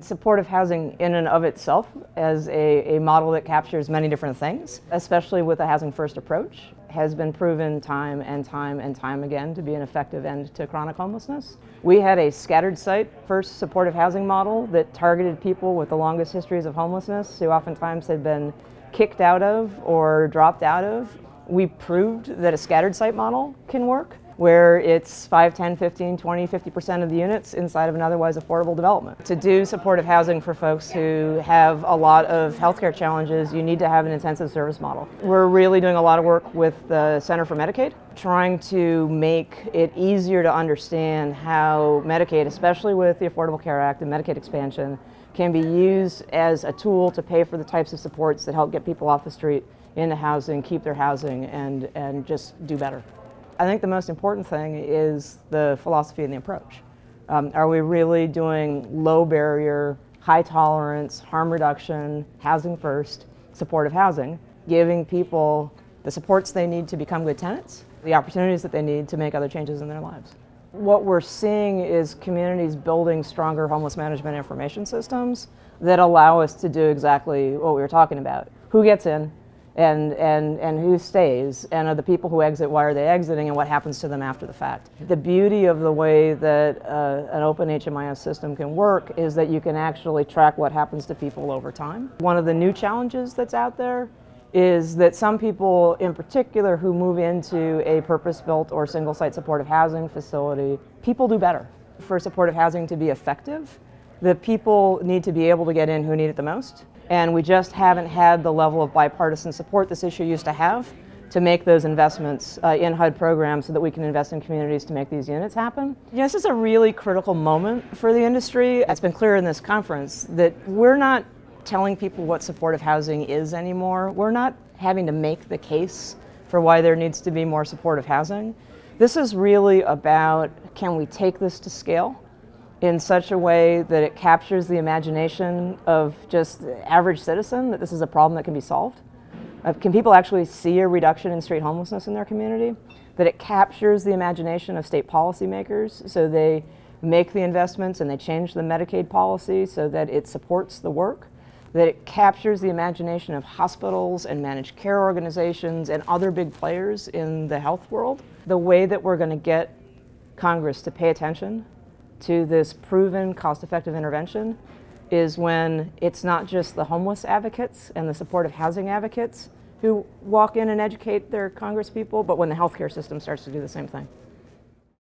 Supportive housing in and of itself as a model that captures many different things, especially with a housing-first approach, has been proven time and time and time again to be an effective end to chronic homelessness. We had a scattered site first supportive housing model that targeted people with the longest histories of homelessness who oftentimes had been kicked out of or dropped out of. We proved that a scattered site model can work, where it's 5, 10, 15, 20, 50% of the units inside of an otherwise affordable development. To do supportive housing for folks who have a lot of healthcare challenges, you need to have an intensive service model. We're really doing a lot of work with the Center for Medicaid, trying to make it easier to understand how Medicaid, especially with the Affordable Care Act and Medicaid expansion, can be used as a tool to pay for the types of supports that help get people off the street into housing, keep their housing, and just do better. I think the most important thing is the philosophy and the approach. Are we really doing low barrier, high tolerance, harm reduction, housing first, supportive housing, giving people the supports they need to become good tenants, the opportunities that they need to make other changes in their lives? What we're seeing is communities building stronger homeless management information systems that allow us to do exactly what we were talking about. Who gets in? And who stays, and are the people who exit, why are they exiting, and what happens to them after the fact. The beauty of the way that an open HMIS system can work is that you can actually track what happens to people over time. One of the new challenges that's out there is that some people in particular who move into a purpose-built or single-site supportive housing facility, people do better. For supportive housing to be effective, the people need to be able to get in who need it the most. And we just haven't had the level of bipartisan support this issue used to have to make those investments in HUD programs so that we can invest in communities to make these units happen. You know, this is a really critical moment for the industry. It's been clear in this conference that we're not telling people what supportive housing is anymore. We're not having to make the case for why there needs to be more supportive housing. This is really about, can we take this to scale in such a way that it captures the imagination of just the average citizen that this is a problem that can be solved? Can people actually see a reduction in street homelessness in their community? That it captures the imagination of state policymakers so they make the investments and they change the Medicaid policy so that it supports the work? That it captures the imagination of hospitals and managed care organizations and other big players in the health world? The way that we're going to get Congress to pay attention to this proven cost-effective intervention is when it's not just the homeless advocates and the supportive housing advocates who walk in and educate their congresspeople, but when the healthcare system starts to do the same thing.